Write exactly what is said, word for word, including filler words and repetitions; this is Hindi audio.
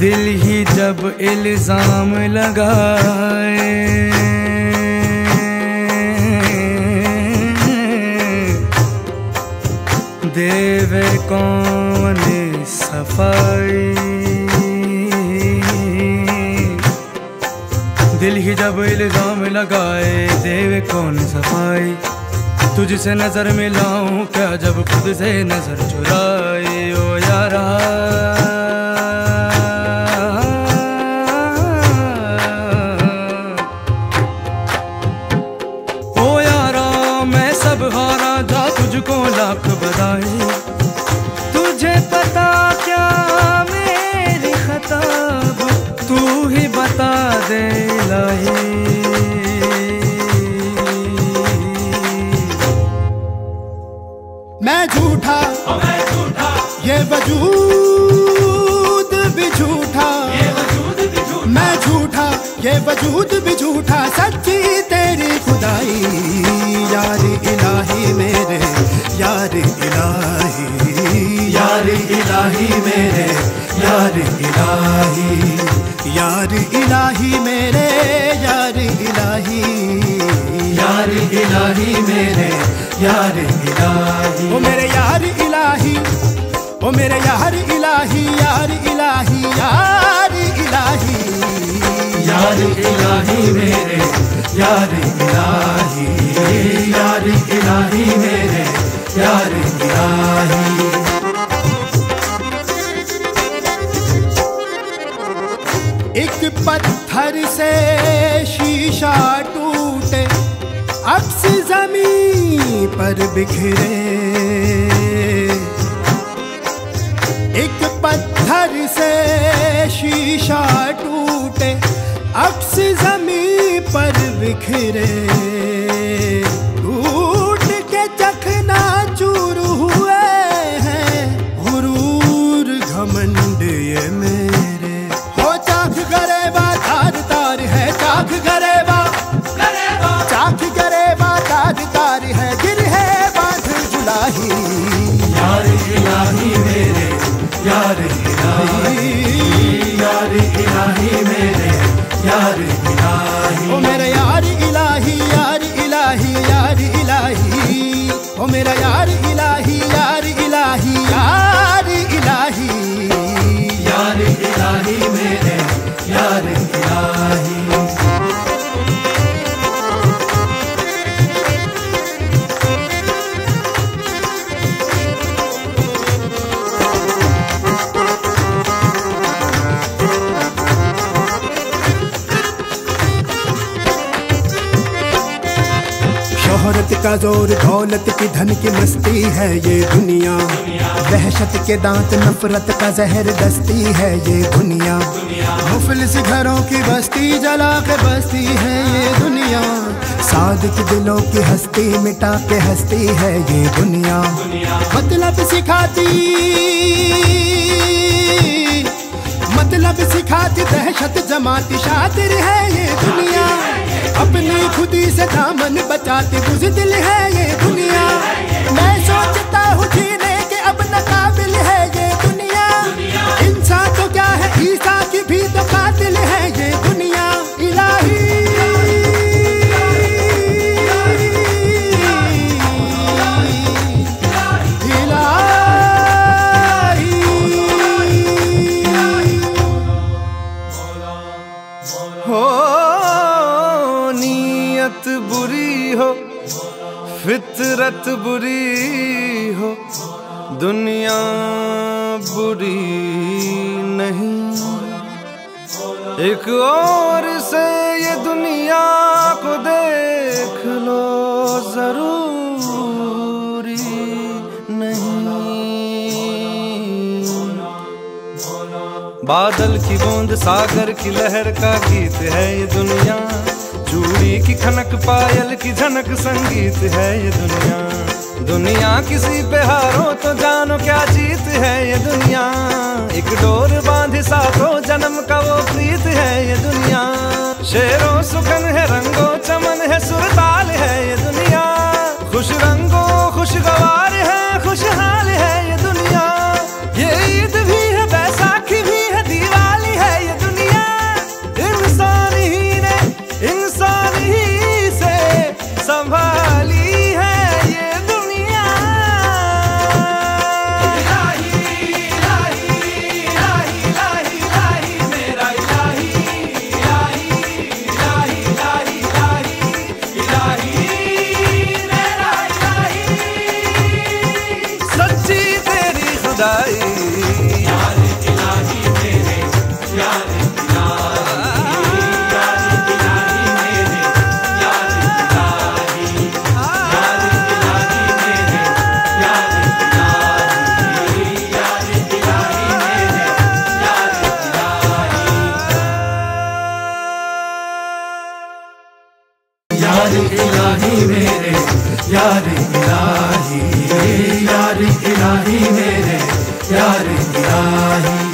दिल ही जब इल्जाम लगाए, देवे कौन सफाई। दिल ही जब इल्जाम लगाए, देवे कौन सफाई। तुझसे नजर मिलाऊं क्या जब खुद से नजर चुराए। ओ यारा तुझको लाख बधाई। तुझे पता क्या मेरी खता, तू ही बता दे इलाही। मैं झूठा ये वजूद भी झूठा, मैं झूठा ये वजूद भी झूठा, सच्ची तेरी खुदाई। यार इलाही मेरे, यार इलाही, यार इलाही मेरे, यार इलाही, यार इलाही मेरे, यार इलाही, यार इलाही मेरे, यार इलाही। ओ मेरे यार इलाही, ओ मेरे यार इलाही, यार इलाही, यार इलाही, यार इलाही मेरे, यार इलाही, यार इलाही मेरे, यार इलाही। एक पत्थर से शीशा टूटे, अक्स जमीन पर बिखरे। एक पत्थर से शीशा टूटे, अक्स जमीन पर बिखरे। टूट के चखना चूर हुए हैं गुरूर घमंड ये मेरे। हो चाख गरेबा तार तार है, चाख गरेबा, चाख गरेबा तार तार है, गिर है बांध जुलाही। यार इलाही मेरे, यार इलाही, यार इलाही मेरे, यार इलाही। ओ मेरे यार इलाही, यार इलाही, यार इलाही। ओ मेरा यार इलाही, यार इलाही, यार इलाही, यार इलाही मेरे, यार इलाही। शोहरत का जोर, दौलत की धन की मस्ती है ये दुनिया। वहशत के दांत, नफरत का जहर दस्ती है ये दुनिया। मुफलिस घरों की बस्ती, जला के बस्ती है ये दुनिया। सादिक दिलों की हस्ती, मिटा के हस्ती है ये दुनिया। मतलब सिखाती, मतलब सिखाती, दहशत जमाती, शातिर है ये दुनिया। अपनी खुदी से दामन बचाते, बुज़दिल है ये दुनिया। मैं सोचता हूँ जीने के अब नाकाबिल है ये दुनिया। इंसान तो क्या है, ईसा की भी तो कातिल है ये दुनिया। इलाही, इलाही। हो नियत बुरी हो, फितरत बुरी हो, दुनिया बुरी नहीं। एक और से ये दुनिया को देख लो, जरूरी नहीं। बादल की बूंद, सागर की लहर का गीत है ये दुनिया। चूड़ी की खनक, पायल की झनक, संगीत है ये दुनिया। दुनिया किसी पे हारो तो जानो क्या जीत है ये दुनिया। एक डोर बांधे साथों, जन्म का वो प्रीत है ये दुनिया। शेरों सुखन है, रंगों चमन है, सुरताल है ये दुनिया। खुश रंगों, खुशगवार है, खुशहाल है ये दुनिया। ये ईद भी है, बैसाखी भी है, दिवाली है इलाही मेरे यार इलाही, यार इलाही मेरे यार इलाही।